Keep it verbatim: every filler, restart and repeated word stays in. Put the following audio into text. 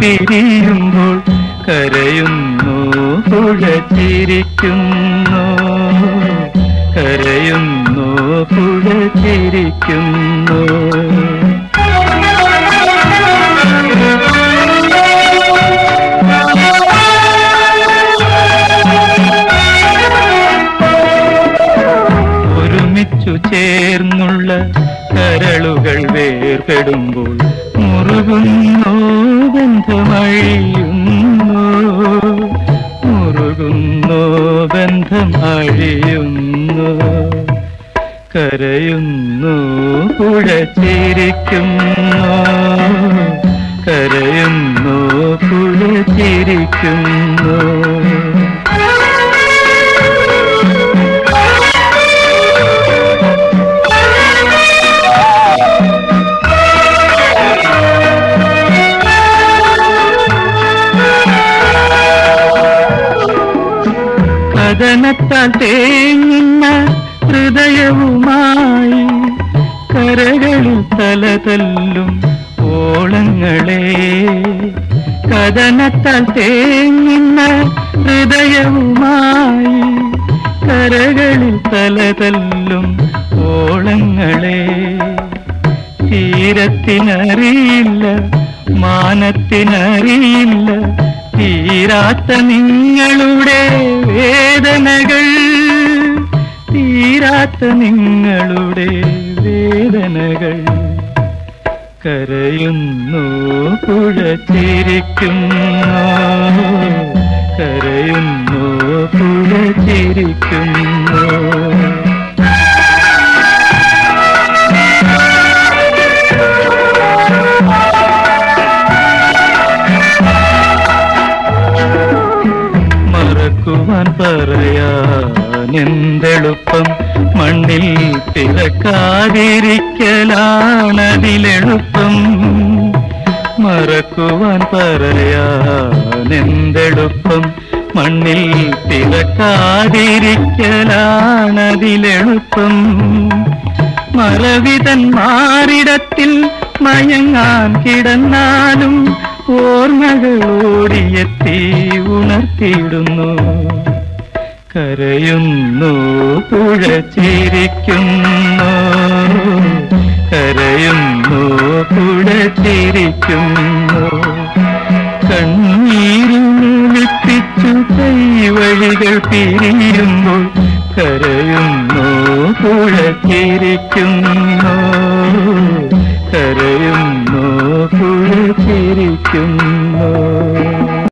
പിരിയുമ്പോൾ കരയുന്നു പുഴ ചിരിക്കുന്നു കരയുന്നു പുഴ ചിരിക്കുന്നു ഒരുമിച്ചു ചേർന്നുള്ള കരളുകൾ വേർപെടുമ്പോൾ മുറുകുന്നു ബന്ധമഴിയുന്നു മുറുകുന്നു ബന്ധമഴിയുന്നു കരയുന്നു പുഴ ചിരിക്കുന്നു കരയുന്നു പുഴ ചിരിക്കുന്നു കഥനത്താൽ തേങ്ങുന്ന ഹൃദയവുമായി കരകളിൽ തലതല്ലും ഓളങ്ങളെ കഥനത്താൽ തേങ്ങുന്ന ഹൃദയവുമായി കരകളിൽ തലതല്ലും ഓളങ്ങളെ തീരത്തിനറിയില്ല മാനത്തിനറിയില്ല തീരാത്ത നിങ്ങളുടെ വേദനകൾ തീരാത്ത നിങ്ങളുടെ വേദനകൾ കരയുന്നു പുഴ ചിരിക്കുന്നു കരയുന്നു പുഴ ചിരിക്കുന്നു പറയാനെന്തെളുപ്പം മണ്ണിൽ പിറക്കാതിരിക്കലാണതിലെളുപ്പം മറക്കുവാൻ പറയാനെന്തെളുപ്പം മണ്ണിൽ പിറക്കാതിരിക്കലാണതിലെളുപ്പം മറവിതൻ മാറിടത്തിൽ മയങ്ങാൻ കിടന്നാലും ഓർമ്മകളോടിയെത്തി ഉണർത്തിയിടുന്നു കരയുന്നു പുഴ ചിരിക്കുന്നു കരയുന്നു പുഴ ചിരിക്കുന്നു കണ്ണീരുമൊലിപ്പിച്ചു കൈവഴികൾ പിരിയുമ്പോൾ കരയുന്നു പുഴ ചിരിക്കുന്നു കരയുന്നു പുഴ ചിരിക്കുന്നു